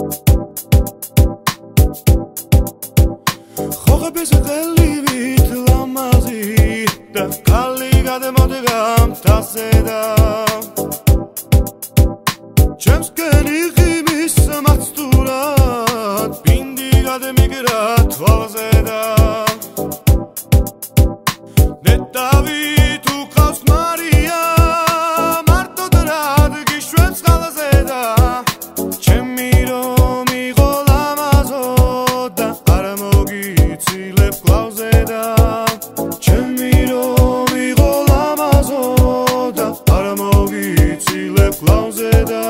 ხოხების ძველი ვითლამაზი და კალი გადმოდიდა მთასედა ჩემსკენ ღიმის მაცთურად ბინდი გადმიგრა თვალზედა ნეტავი თუ ყავს მარია მარტოდ რადგი შვენს ხალზედა ჩემი რომი ყოლამაზო და არ მოგიცილებ კლავზედა ჩემი რომი ყოლამაზო და არ მოგიცილებ კლავზედა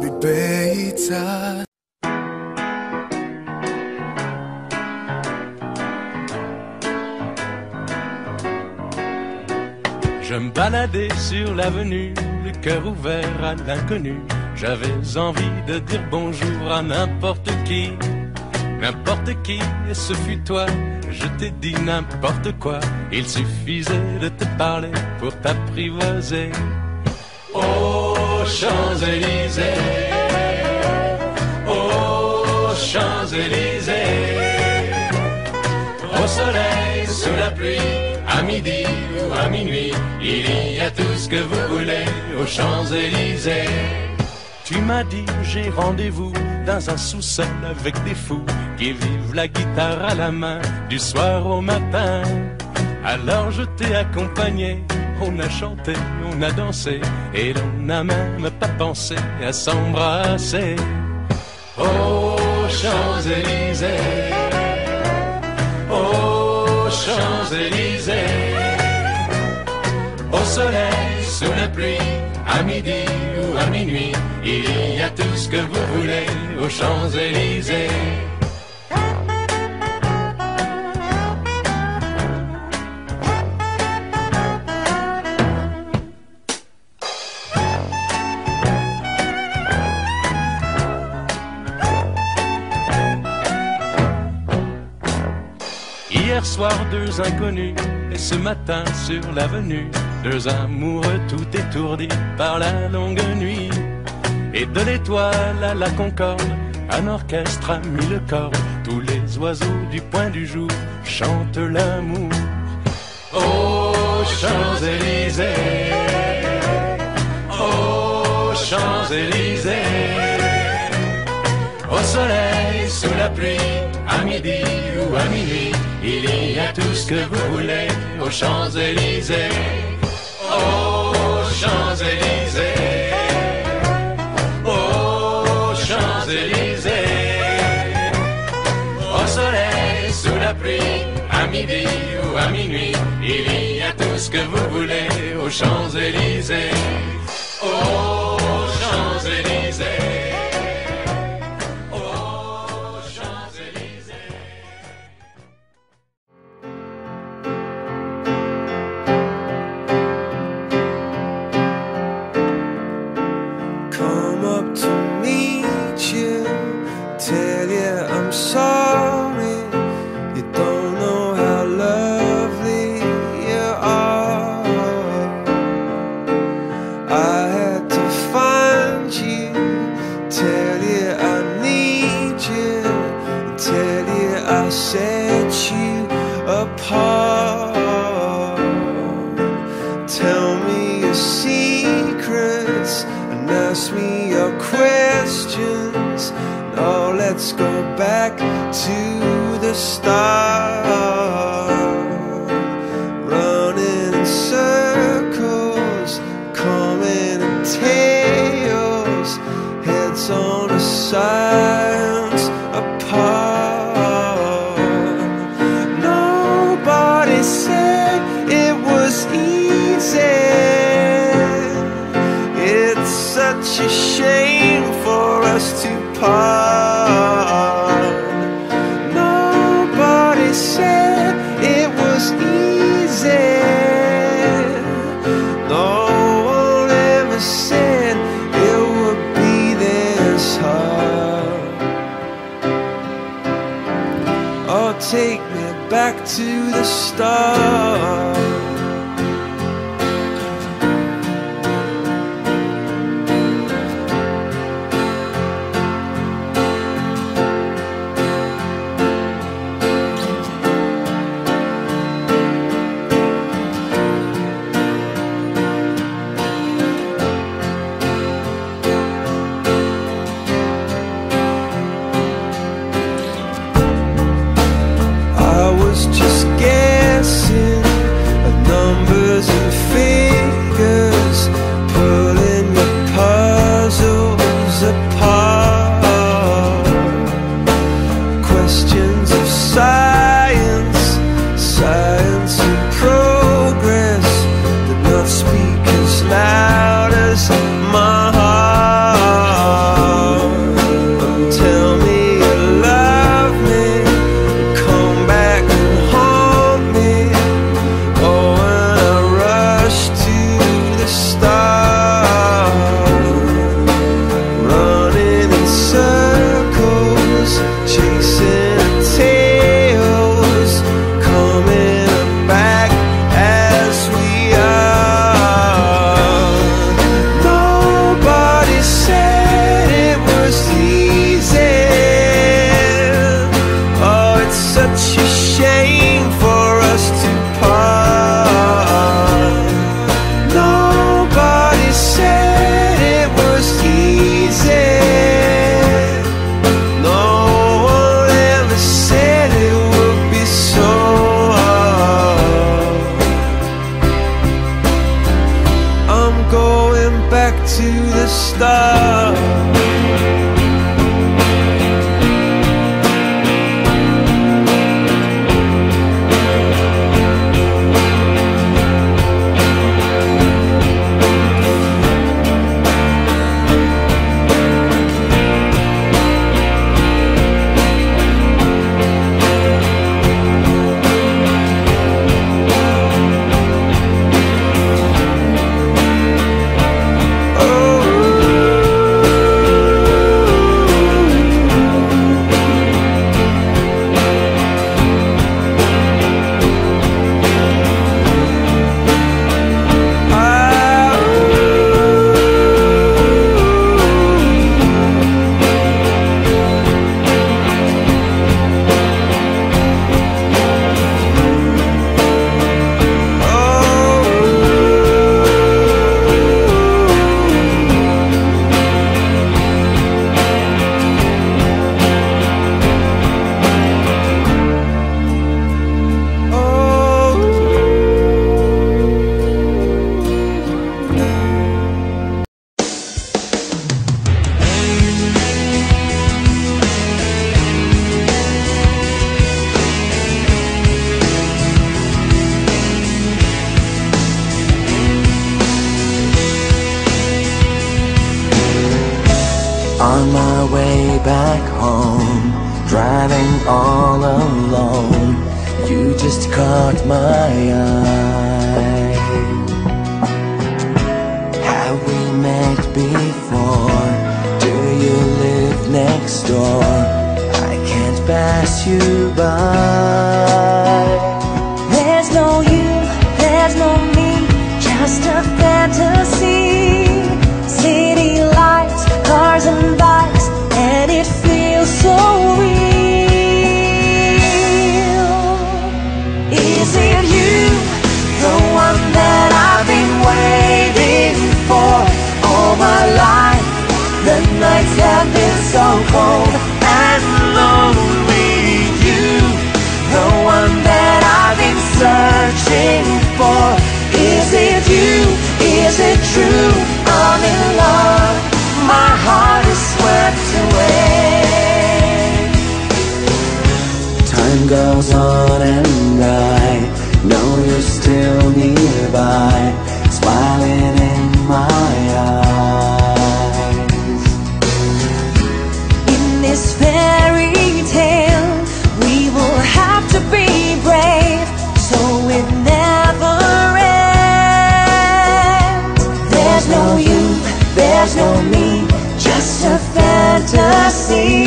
be better. Je me baladais sur l'avenue, le cœur ouvert à l'inconnu. J'avais envie de dire bonjour à n'importe qui, et ce fut toi. Je t'ai dit n'importe quoi, il suffisait de te parler pour t'apprivoiser. Aux Champs-Élysées, aux Champs-Élysées, au soleil, sous la pluie, à midi ou à minuit, il y a tout ce que vous voulez aux Champs-Élysées. Tu m'as dit j'ai rendez-vous dans un sous-sol avec des fous qui vivent la guitare à la main du soir au matin. Alors je t'ai accompagné, on a chanté, on a dansé, et l'on n'a même pas pensé à s'embrasser. Aux Champs-Élysées, aux Champs-Élysées, au soleil, sous la pluie, à midi ou à minuit, il y a tout ce que vous voulez aux Champs-Élysées. Hier soir, deux inconnus, et ce matin sur l'avenue, deux amoureux tout étourdis par la longue nuit. Et de l'étoile à la Concorde, un orchestre a mis le corps, tous les oiseaux du point du jour chantent l'amour. Aux Champs-Élysées, aux Champs-Élysées, au soleil, sous la pluie, à midi ou à minuit, il y a tout ce que vous voulez aux Champs-Élysées. Aux Champs-Élysées, aux Champs-Élysées, au soleil, sous la pluie, à midi ou à minuit, il y a tout ce que vous voulez aux Champs-Élysées. Aux Champs-Élysées. Just guessing my way back home, driving all alone. You just caught my eye. Have we met before? Do you live next door? I can't pass you by. There's no you, there's no me, just a fantasy. City lights, cars and bikes, and it feels so real. Is it you, the one that I've been waiting for all my life? The nights have been so cold and lonely. You, the one that I've been searching for. Is it you, is it true? I'm in love, my heart is swept away. Time goes on and I know you're still nearby, smiling in my eyes. In this fairy tale, we will have to be brave, so it never ends. There's no you, there's no me, just a fantasy.